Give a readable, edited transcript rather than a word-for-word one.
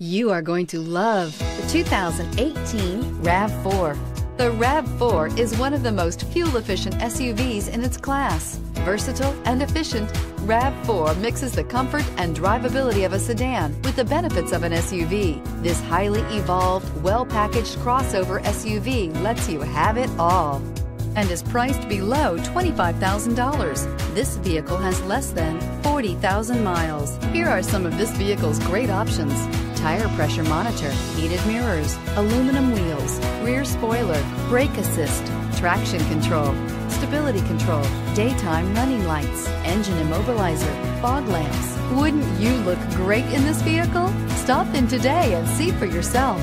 You are going to love the 2018 RAV4. The RAV4 is one of the most fuel-efficient SUVs in its class. Versatile and efficient, RAV4 mixes the comfort and drivability of a sedan with the benefits of an SUV. This highly evolved, well-packaged crossover SUV lets you have it all and is priced below $25,000. This vehicle has less than 40,000 miles. Here are some of this vehicle's great options: tire pressure monitor, heated mirrors, aluminum wheels, rear spoiler, brake assist, traction control, stability control, daytime running lights, engine immobilizer, fog lamps. Wouldn't you look great in this vehicle? Stop in today and see for yourself.